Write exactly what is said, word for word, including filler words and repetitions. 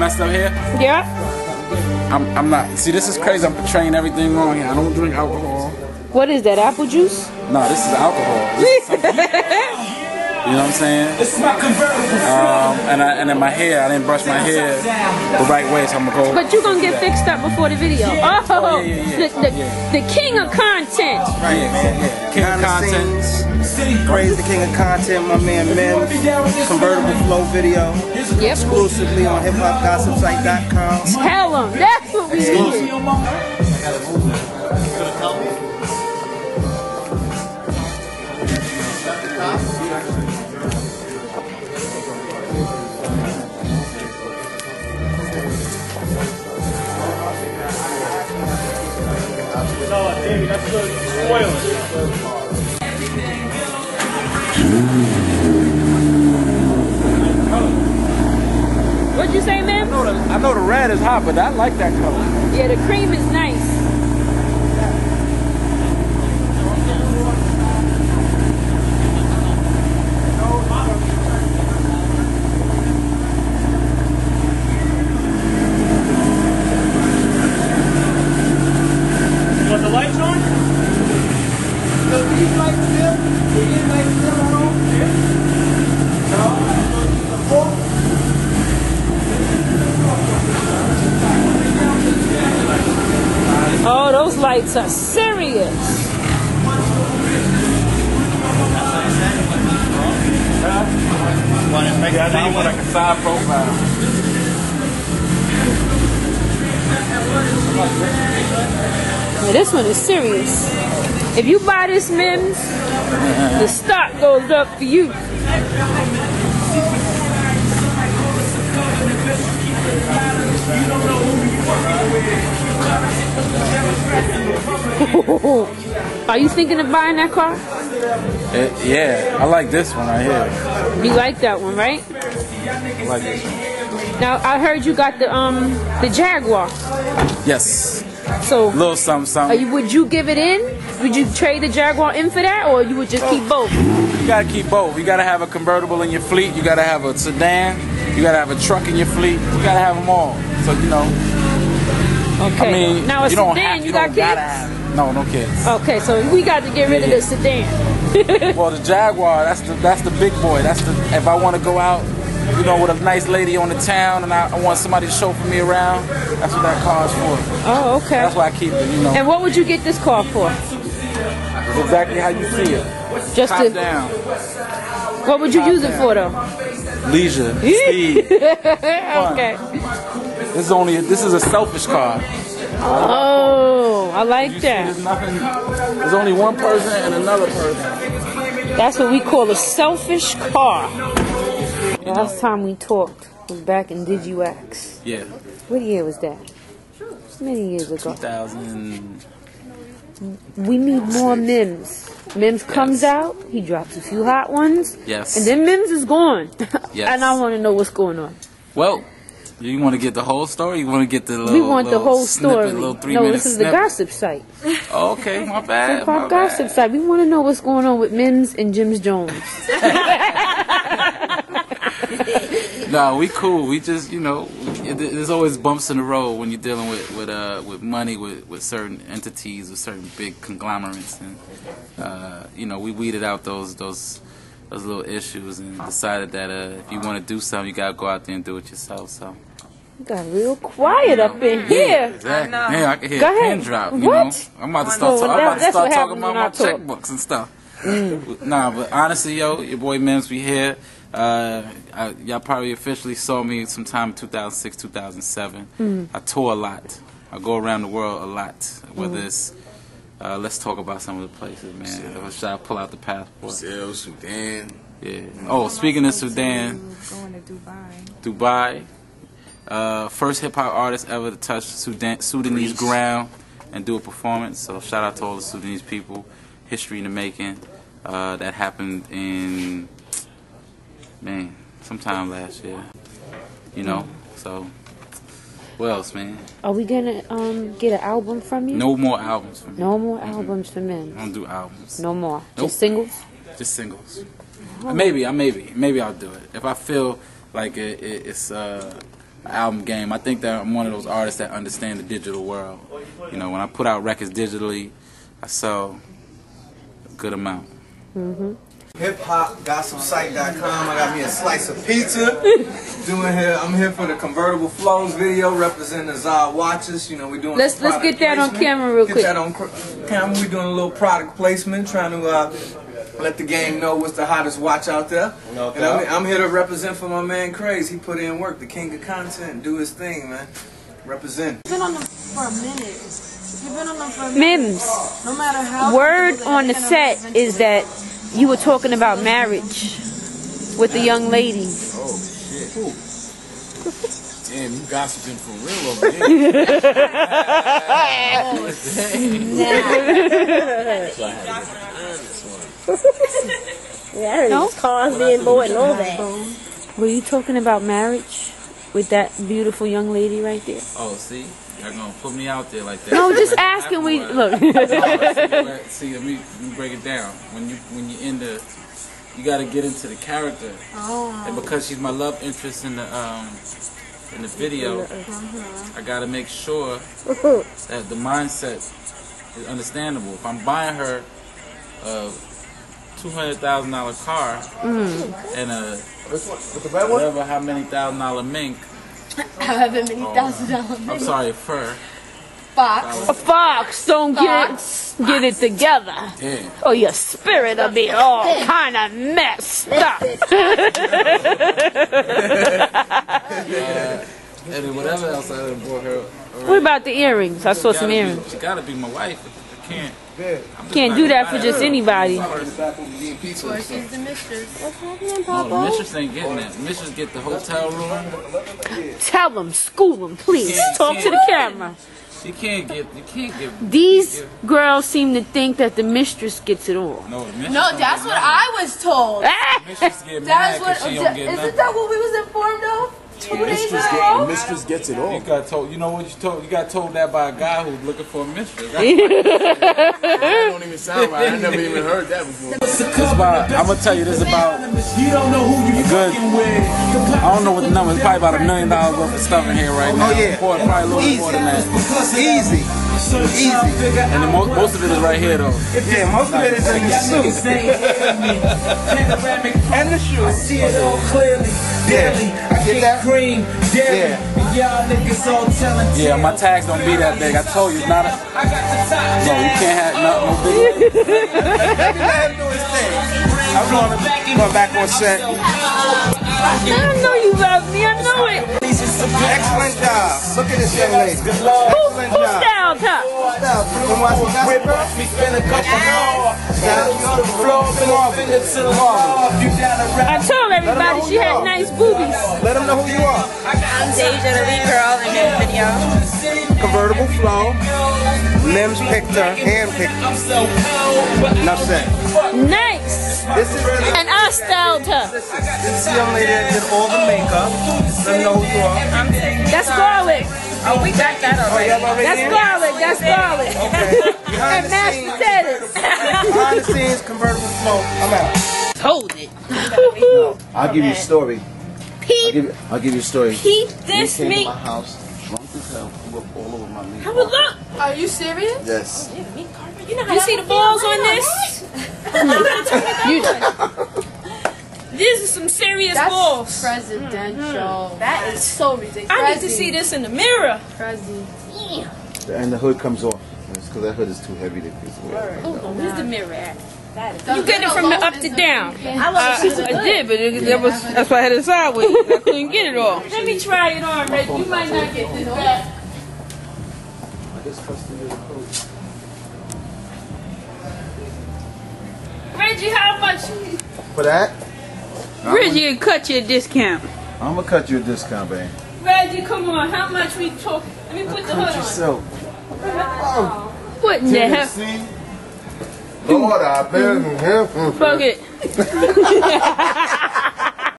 messed up here? Yeah. I'm, I'm not. See, this is crazy. I'm portraying everything wrong here. I don't drink alcohol. What is that, apple juice? No, this is alcohol. This is you know what I'm saying? It's my convertible. Um, and, I, and then my hair, I didn't brush my hair the right way, so I'm going to go. But you're going to get fixed up before the video. Yeah. Oh, oh yeah, yeah, yeah. The, the, yeah. the king of content. Right, man. Yeah. King of content. Craze, the king of content, my man, man. Convertible Flow video. Yep. Exclusively on hip hop gossip site dot com. Tell them. That's what we do. That's good. What'd you say, man? I know, the, I know the red is hot, but I like that color. Yeah, the cream is nice. Lights are serious. Yeah, this one is serious. If you buy this, Mims, the stock goes up for you. Are you thinking of buying that car? It, yeah, I like this one right here. You like that one, right? I like this one. Now I heard you got the um the Jaguar. Yes. So little something, something. Are you, would you give it in? Would you trade the Jaguar in for that, or you would just oh. keep both? You gotta keep both. You gotta have a convertible in your fleet. You gotta have a sedan. You gotta have a truck in your fleet. You gotta have them all. So you know. Okay. I mean, now a sedan, have, you, you got kids? Have, no, no kids. Okay, so we got to get rid yeah, of the sedan. Well, the Jaguar, that's the that's the big boy. That's the if I want to go out, you know, with a nice lady on the town, and I, I want somebody to chauffeur me around. That's what that car's for. Oh, okay. That's why I keep it, you know. And what would you get this car for? That's exactly how you see it. Just top to, down. What would you top use down. it for, though? Leisure, speed. Okay. This is only this is a selfish car. Oh, I like you that. See, there's, nothing, there's only one person and another person. That's what we call a selfish car. The last time we talked was back in Digi-X. Yeah. What year was that? Many years ago. two thousand. We need more Mims. Mims comes yes. out, he drops a few hot ones. Yes. And then Mims is gone. Yes. And I want to know what's going on. Well. You want to get the whole story? You want to get the little We want little the whole snippet, story. No, this is snippet. the gossip site. Okay, my bad. Hip Hop Gossip bad. Site. We want to know what's going on with Mims and Jim's Jones. No, we cool. We just, you know, it, there's always bumps in the road when you're dealing with with uh with money with with certain entities, with certain big conglomerates, and uh, you know, we weeded out those those. those little issues and decided that uh, if you want to do something, you gotta go out there and do it yourself. So you got real quiet you know, up in yeah, here. Exactly. I yeah, I can hear go a pin drop. You what? Know, I'm about to start. Well, I'm about to start talking about my talk. checkbooks and stuff. Mm. Nah, but honestly, yo, your boy Mims be here. Uh, y'all probably officially saw me sometime in two thousand six, two thousand seven. Mm. I tour a lot. I go around the world a lot. Whether mm. it's Uh, let's talk about some of the places, man. Should I pull out the passport? Brazil, Sudan. Yeah. Oh, speaking of Sudan. Going to Dubai. Dubai. Uh, first hip hop artist ever to touch Sudan, Sudanese ground and do a performance. So shout out to all the Sudanese people. History in the making. Uh, that happened in, man, sometime last year. You know, so. What else, man? Are we gonna um get an album from you? No more albums from me. No more mm-hmm. albums for men. I don't do albums. No more. Nope. Just singles? Just singles. Oh. Maybe I maybe maybe I'll do it if I feel like it, it, it's uh album game. I think that I'm one of those artists that understand the digital world. You know, when I put out records digitally, I sell a good amount. Mm-hmm. hip hop gossip site dot com. I got me a slice of pizza. Doing here, I'm here for the Convertible Flows video, representing the Zod Watches. You know, we're doing. Let's let's get that placement on camera real get quick. Get that on camera. We're doing a little product placement, trying to uh, let the game know what's the hottest watch out there. No and I'm, I'm here to represent for my man Craze. He put in work, the king of content, do his thing, man. Represent. Been on them for a minute. You've been on them for a minute. Mims. No matter how. Word on the set is that you were talking about marriage with the young lady. Oh, shit. Damn, you gossiping for real over here. Oh, damn. Yeah, I heard it's Cosby and Boyd and all that. Were you talking about marriage with that beautiful young lady right there? Oh, see? You're gonna put me out there like that. No, just asking. We look. No, see, see, let me, let me break it down. When you when you in the, you gotta get into the character. Oh. And because she's my love interest in the um in the video, uh-huh. I gotta make sure that the mindset is understandable. If I'm buying her a two hundred thousand dollar car mm. and a whatever how many thousand dollar mink. However many oh, thousand dollars. I'm many. sorry, fur. Fox. A fox. Don't fox. get it, get it together. Damn. Or your spirit will be all kind of messed up. uh, and whatever else I done bought her. Already. What about the earrings? I saw some earrings. Be, she gotta be my wife. I can't. Can't do that for just anybody. Or she's the mistress. What's happening, Papa? No, the mistress ain't getting that. The mistress get the hotel room. Tell them, school them, please. Talk to the camera. She can't get. You can't get. These girls seem to think that the mistress gets it all. No, the mistress. No, that's what I was told. The mistress get mad because she don't get nothing. Isn't that what we was informed of? Two days ago? Mistress gets it all. You got told. You know what you told? You got told that by a guy who's looking for a mistress. That don't even sound right. I never even heard that before. About, I'm gonna tell you this about. You don't know who you good. I don't know what the number is. Probably about a million dollars worth of stuff in here right now. Oh yeah. Boy, probably a little more than that. Easy. Easy. And the mo most of it is right here though. Yeah, most of it is in the suit. And the shoes. I see it all clearly, daily. I get that cream, daily. And y'all niggas all telling me. Yeah, my tags don't be that big. I told you, not a. No, you can't have no, no big. I'm going back on set. I know you love me. I know it. Excellent job. Look at this young lady. Good lord. Who styled her? I told everybody she had nice boobies. Let them know who you are. I'm Deja, the lead girl in this video. Convertible Flow. Limbs picked her, hand picked her. Enough said. Nice. This is and I styled her. This is the young lady that did all the makeup. Let them know who you are. That's garlic. Oh, we got that already. Oh, already that's in? garlic, that's garlic. Okay. And mashed potatoes. Behind the scenes, Convertible Flow. I'm out. Hold it. No, I'll okay. give you a story. Peep. I'll give you, I'll give you a story. Peep this me. You came to my house, drunk as hell, you were all over my meat. Have a look. Are you serious? Yes. Oh, yeah, meat carpet. You know how you see the balls on this? you These are some serious That's balls. Presidential. Mm-hmm. That is so ridiculous. I need to see this in the mirror. Crazy. Yeah. And the hood comes off. It's because that hood is too heavy to this way. Right. Oh, no. Where's the mirror at? That is you get it from the up to down. I, uh, I did, but it, yeah. that was, that's why I had it sideways. I couldn't get it all. Let me try it on, Reggie. You might not get this back. I just trusted your coach. Reggie, how much? For that? Reggie, cut you a discount. I'm gonna cut you a discount, babe. Reggie, come on. How much we talk? Let me put the hood yourself. on. Oh. What in the hell? Lord, I've been here for. Fuck it.